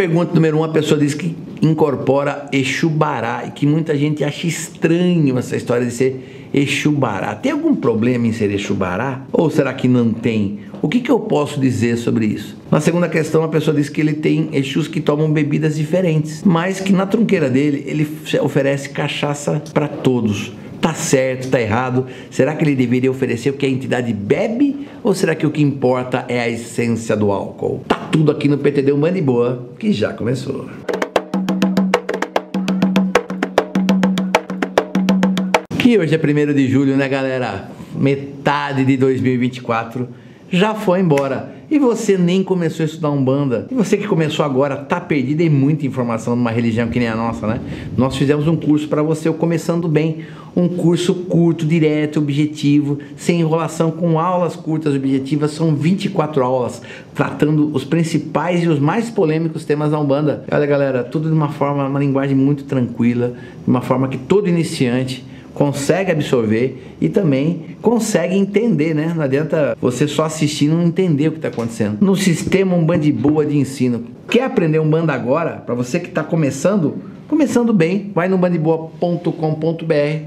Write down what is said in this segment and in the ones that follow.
pergunta número 1, a pessoa diz que incorpora Exu Bará e que muita gente acha estranho essa história de ser Exu Bará. Tem algum problema em ser Exu Bará? Ou será que não tem? O que eu posso dizer sobre isso? Na segunda questão, a pessoa diz que ele tem Exus que tomam bebidas diferentes, mas que na trunqueira dele, ele oferece cachaça para todos. Tá certo, tá errado? Será que ele deveria oferecer o que a entidade bebe? Ou será que o que importa é a essência do álcool? Tá tudo aqui no PTD Umband'Boa, que já começou. Que hoje é 1º de julho, né, galera? Metade de 2024 já foi embora. E você nem começou a estudar Umbanda. E você que começou agora tá perdido em muita informação numa religião que nem a nossa, né? Nós fizemos um curso para você, o Começando Bem. Um curso curto, direto, objetivo, sem enrolação, com aulas curtas, objetivas. São 24 aulas, tratando os principais e os mais polêmicos temas da Umbanda. Olha, galera, tudo de uma forma, uma linguagem muito tranquila, de uma forma que todo iniciante consegue absorver e também consegue entender, né? Não adianta você só assistir e não entender o que está acontecendo. No sistema Umband'Boa de ensino. Quer aprender Umbanda agora? Para você que está começando, começando bem, vai no umbandaboa.com.br.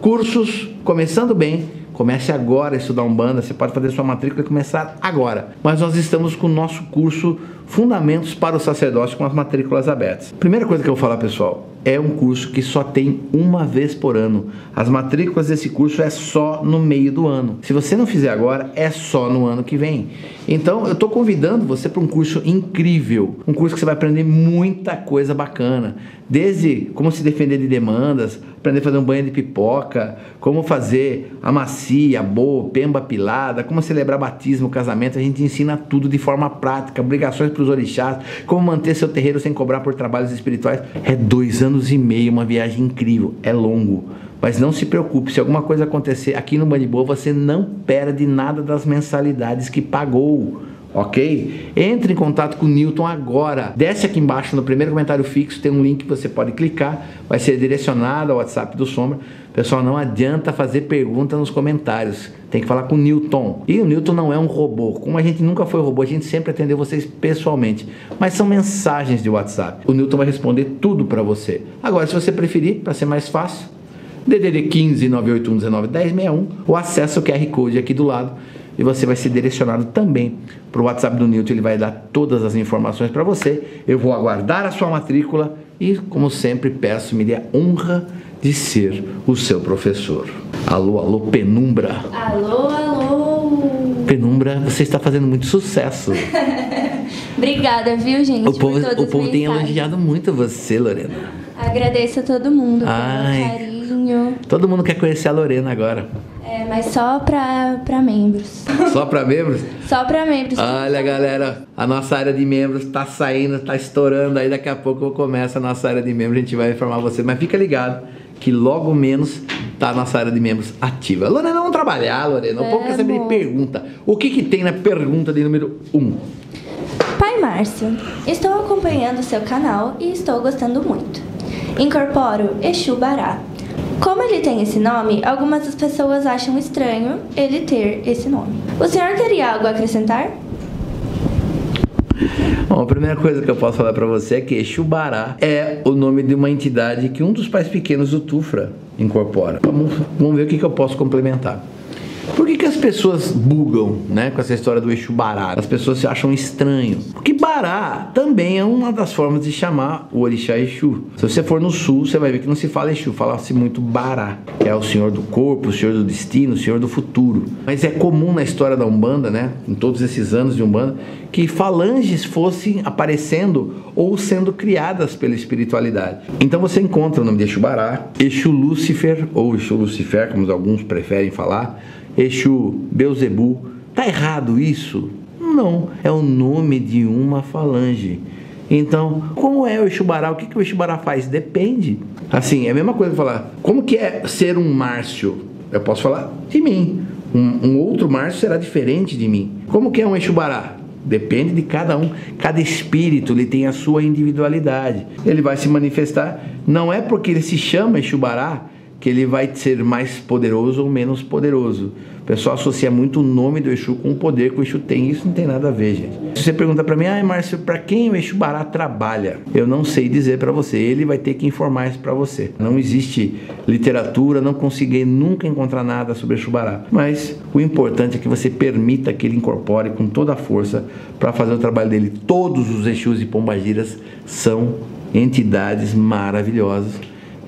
Cursos, começando bem. Comece agora a estudar Umbanda, você pode fazer sua matrícula e começar agora. Mas nós estamos com o nosso curso Fundamentos para o Sacerdócio, com as matrículas abertas. Primeira coisa que eu vou falar, pessoal, é um curso que só tem uma vez por ano. As matrículas desse curso é só no meio do ano. Se você não fizer agora, é só no ano que vem. Então, eu estou convidando você para um curso incrível. Um curso que você vai aprender muita coisa bacana. Desde como se defender de demandas, aprender a fazer um banho de pipoca, como fazer a macia, boa, pemba pilada, como celebrar batismo, casamento. A gente ensina tudo de forma prática, obrigações para os orixás, como manter seu terreiro sem cobrar por trabalhos espirituais. É 2 anos e meio, uma viagem incrível, é longo. Mas não se preocupe, se alguma coisa acontecer aqui no Umband'Boa, você não perde nada das mensalidades que pagou. Ok? Entre em contato com o Newton agora. Desce aqui embaixo no primeiro comentário fixo, tem um link que você pode clicar, vai ser direcionado ao WhatsApp do Sombra. Pessoal, não adianta fazer pergunta nos comentários, tem que falar com o Newton. E o Newton não é um robô, como a gente nunca foi robô, a gente sempre atendeu vocês pessoalmente, mas são mensagens de WhatsApp. O Newton vai responder tudo para você. Agora, se você preferir, para ser mais fácil, DDD 15 981 19 1061 ou acessa o QR Code aqui do lado. E você vai ser direcionado também para o WhatsApp do Newton. Ele vai dar todas as informações para você. Eu vou aguardar a sua matrícula e, como sempre, peço, me dê a honra de ser o seu professor. Alô, alô, Penumbra. Alô, alô. Penumbra, você está fazendo muito sucesso. Obrigada, viu, gente? O povo tem elogiado muito você, Lorena. Agradeço a todo mundo pelo carinho. Todo mundo quer conhecer a Lorena agora. É, mas só para membros. Só para membros? Só para membros. Olha, galera, a nossa área de membros tá saindo, tá estourando. Aí daqui a pouco começa a nossa área de membros, a gente vai informar você. Mas fica ligado que logo menos tá a nossa área de membros ativa. Lorena, vamos trabalhar, Lorena. O povo sempre me pergunta. O que tem na pergunta de número 1? Pai Márcio, estou acompanhando o seu canal e estou gostando muito. Incorporo Exu Bará. Como ele tem esse nome, algumas das pessoas acham estranho ele ter esse nome. O senhor teria algo a acrescentar? Bom, a primeira coisa que eu posso falar para você é que Exu Bará é o nome de uma entidade que um dos pais pequenos do Tufra incorpora. Vamos ver o que eu posso complementar. Por que as pessoas bugam, né, com essa história do Exu Bará? As pessoas se acham estranho. Porque Bará também é uma das formas de chamar o orixá Exu. Se você for no sul, você vai ver que não se fala Exu, fala-se muito Bará, que é o senhor do corpo, o senhor do destino, o senhor do futuro. Mas é comum na história da Umbanda, né, em todos esses anos de Umbanda, que falanges fossem aparecendo ou sendo criadas pela espiritualidade. Então você encontra o nome de Exu Bará, Exu Lúcifer, ou Exu Lucifer, como alguns preferem falar, Exu Beuzebu. Tá errado isso? Não, é o nome de uma falange. Então, como é o Exu Bará? O que o Exu Bará faz? Depende. Assim, é a mesma coisa que falar, como que é ser um Márcio? Eu posso falar de mim. Um outro Márcio será diferente de mim. Como que é um Exu Bará? Depende de cada um. Cada espírito, ele tem a sua individualidade. Ele vai se manifestar. Não é porque ele se chama Exu Bará que ele vai ser mais poderoso ou menos poderoso. O pessoal associa muito o nome do Exu com o poder que o Exu tem, isso não tem nada a ver, gente. Se você pergunta para mim, ai Márcio, para quem o Exu Bará trabalha? Eu não sei dizer para você, ele vai ter que informar isso para você. Não existe literatura, não consegui nunca encontrar nada sobre Exu Bará, mas o importante é que você permita que ele incorpore com toda a força para fazer o trabalho dele. Todos os Exus e Pombagiras são entidades maravilhosas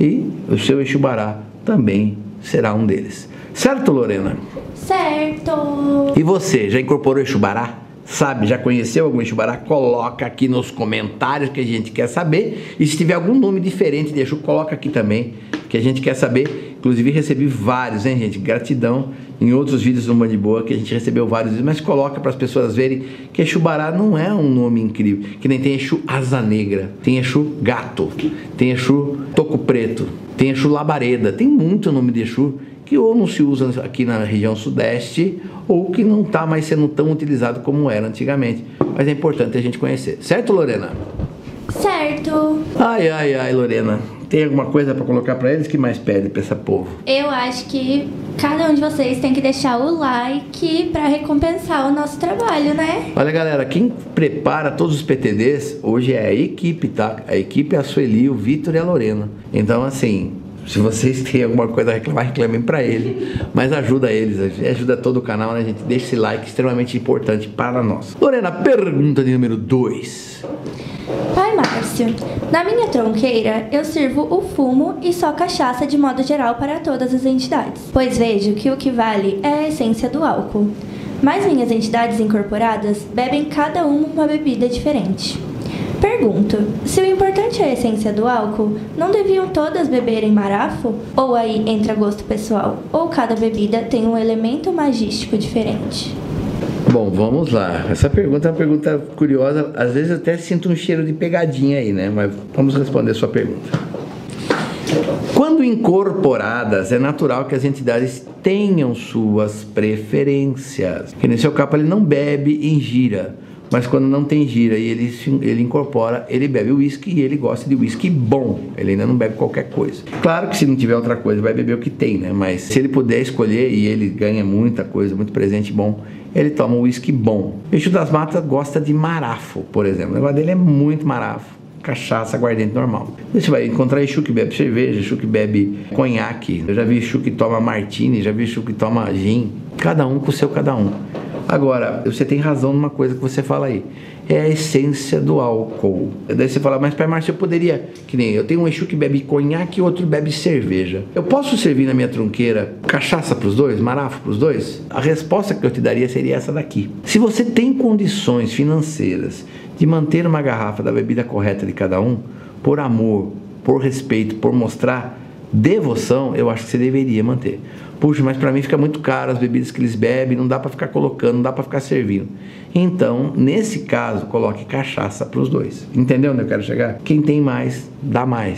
e o seu Exu Bará também será um deles. Certo, Lorena? Certo! E você, já incorporou Exu Bará? Sabe, já conheceu algum Exu Bará? Coloca aqui nos comentários que a gente quer saber. E se tiver algum nome diferente de Exu, coloca aqui também, que a gente quer saber. Inclusive recebi vários, hein, gente? Gratidão. Em outros vídeos do Umband'Boa que a gente recebeu vários, mas coloca para as pessoas verem que Exu Bará não é um nome incrível. Que nem tem Exu Asa Negra, tem Exu Gato, tem Exu Toco Preto, tem Exu Labareda. Tem muito nome de Exu que ou não se usa aqui na região sudeste, ou que não está mais sendo tão utilizado como era antigamente. Mas é importante a gente conhecer. Certo, Lorena? Certo. Ai, ai, ai, Lorena. Tem alguma coisa para colocar para eles? Que mais pede para esse povo? Eu acho que cada um de vocês tem que deixar o like para recompensar o nosso trabalho, né? Olha, galera, quem prepara todos os PTDs hoje é a equipe, tá? A equipe é a Sueli, o Vitor e a Lorena. Então, assim, se vocês têm alguma coisa a reclamar, reclamem pra ele. Mas ajuda eles, ajuda todo o canal, né, gente? Deixa esse like, extremamente importante para nós. Lorena, pergunta de número 2. Pai Márcio, na minha tronqueira eu sirvo o fumo e só cachaça de modo geral para todas as entidades, pois vejo que o que vale é a essência do álcool. Mas minhas entidades incorporadas bebem cada uma bebida diferente. Pergunto, se o importante é a essência do álcool, não deviam todas beberem marafo? Ou aí entra gosto pessoal? Ou cada bebida tem um elemento magístico diferente? Bom, vamos lá. Essa pergunta é uma pergunta curiosa. Às vezes eu até sinto um cheiro de pegadinha aí, né? Mas vamos responder a sua pergunta. Quando incorporadas, é natural que as entidades tenham suas preferências. Que nesse capa ele não bebe e ingira. Mas quando não tem gira e ele incorpora, ele bebe uísque e ele gosta de uísque bom. Ele ainda não bebe qualquer coisa. Claro que se não tiver outra coisa, vai beber o que tem, né? Mas se ele puder escolher e ele ganha muita coisa, muito presente bom, ele toma uísque bom. O Exu das Matas gosta de marafo, por exemplo. O negócio dele é muito marafo. Cachaça, aguardente normal. Você vai encontrar Exu que bebe cerveja, Exu que bebe conhaque. Eu já vi Exu que toma martini, já vi Exu que toma gin. Cada um com o seu cada um. Agora, você tem razão numa coisa que você fala aí. É a essência do álcool. Daí você fala, mas Pai Márcio, eu poderia... Que nem eu tenho um Exu que bebe conhaque e outro bebe cerveja. Eu posso servir na minha trunqueira cachaça para os dois? Marafo para os dois? A resposta que eu te daria seria essa daqui. Se você tem condições financeiras de manter uma garrafa da bebida correta de cada um, por amor, por respeito, por mostrar devoção, eu acho que você deveria manter. Puxa, mas para mim fica muito caro as bebidas que eles bebem, não dá para ficar colocando, não dá para ficar servindo. Então, nesse caso, coloque cachaça para os dois. Entendeu onde eu quero chegar? Quem tem mais,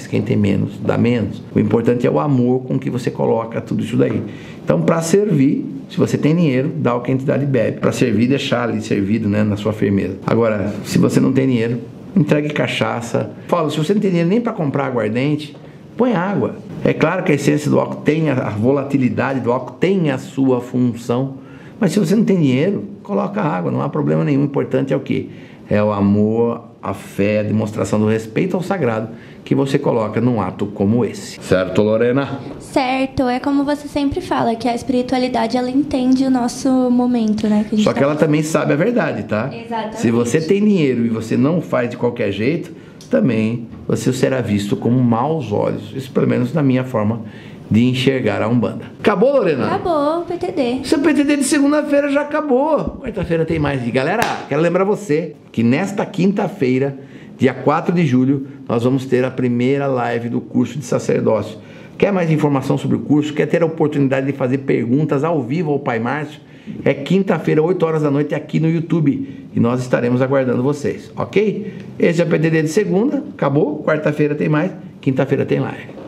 quem tem menos, dá menos. O importante é o amor com que você coloca tudo isso daí. Então, para servir, se você tem dinheiro, dá o que a entidade bebe. Para servir, deixar ali servido, né, na sua firmeza. Agora, se você não tem dinheiro, entregue cachaça. Fala, se você não tem dinheiro nem para comprar aguardente, põe água. É claro que a essência do álcool tem, a volatilidade do álcool tem a sua função, mas se você não tem dinheiro, coloca água, não há problema nenhum. O importante é o quê? É o amor, a fé, a demonstração do respeito ao sagrado que você coloca num ato como esse. Certo, Lorena? Certo, é como você sempre fala, que a espiritualidade, ela entende o nosso momento, né? Que a gente Só que ela também sabe a verdade, tá? Exatamente. Se você tem dinheiro e você não faz de qualquer jeito, também você será visto com maus olhos. Isso pelo menos na minha forma de enxergar a Umbanda. Acabou, Lorena? Acabou o PTD. Seu PTD de segunda-feira já acabou. Quarta-feira tem mais. E galera, quero lembrar você que nesta quinta-feira, dia 4 de julho, nós vamos ter a primeira live do curso de sacerdócio. Quer mais informação sobre o curso? Quer ter a oportunidade de fazer perguntas ao vivo ao Pai Márcio? É quinta-feira, 8 horas da noite, aqui no YouTube. E nós estaremos aguardando vocês, ok? Esse é o PTD de segunda, acabou. Quarta-feira tem mais, quinta-feira tem live.